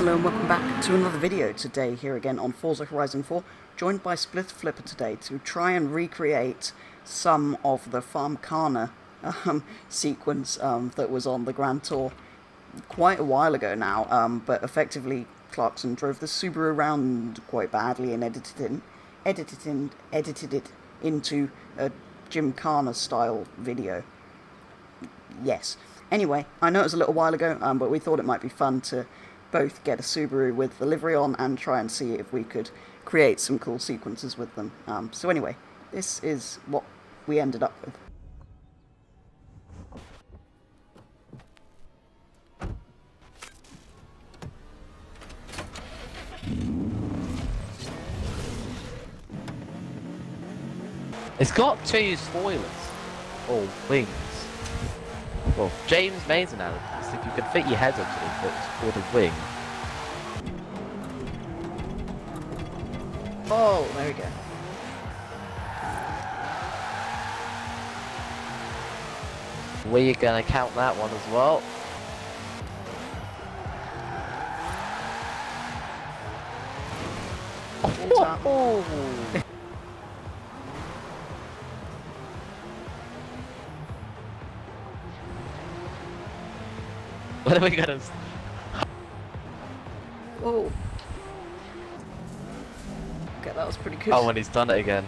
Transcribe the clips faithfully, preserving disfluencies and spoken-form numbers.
Hello and welcome back to another video today, here again on Forza Horizon four, joined by splitterflipper today to try and recreate some of the Farmkhana um, sequence um, that was on the Grand Tour quite a while ago now, um, but effectively Clarkson drove the Subaru around quite badly and edited it in, edited in, edited it into a Gymkhana style video. Yes. Anyway, I know it was a little while ago, um, but we thought it might be fun to both get a Subaru with the livery on and try and see if we could create some cool sequences with them. Um, so anyway, this is what we ended up with. It's got two spoilers, or wings. Well, James May's analysis, if you could fit your head onto it, it's called a wing. Oh, there we go. We're gonna count that one as well. Oh. What are we gonna? Oh. Okay, that was pretty good. Oh, and he's done it again.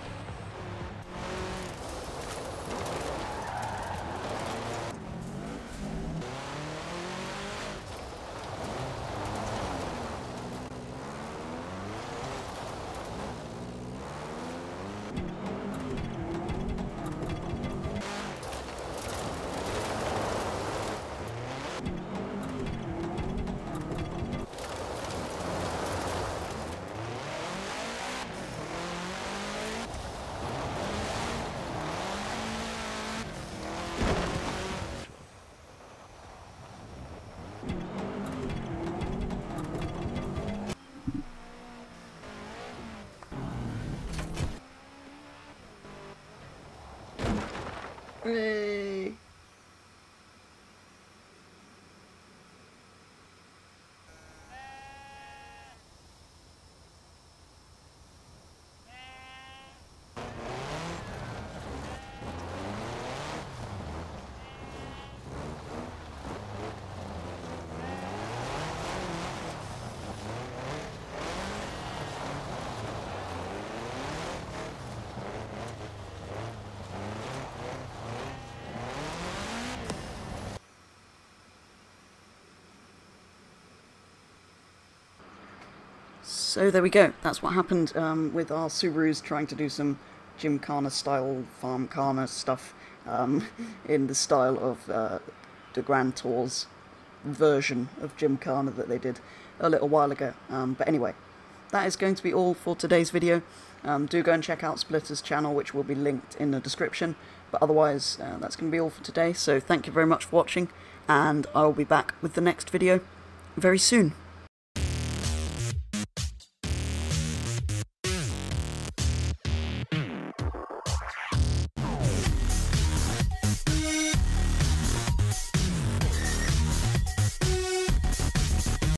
Hooray! So there we go, that's what happened um, with our Subarus trying to do some Gymkhana-style, Farmkhana stuff um, in the style of uh, the Grand Tour's version of Gymkhana that they did a little while ago. Um, but anyway, that is going to be all for today's video. Um, do go and check out Splitter's channel, which will be linked in the description. But otherwise, uh, that's going to be all for today, so thank you very much for watching, and I'll be back with the next video very soon.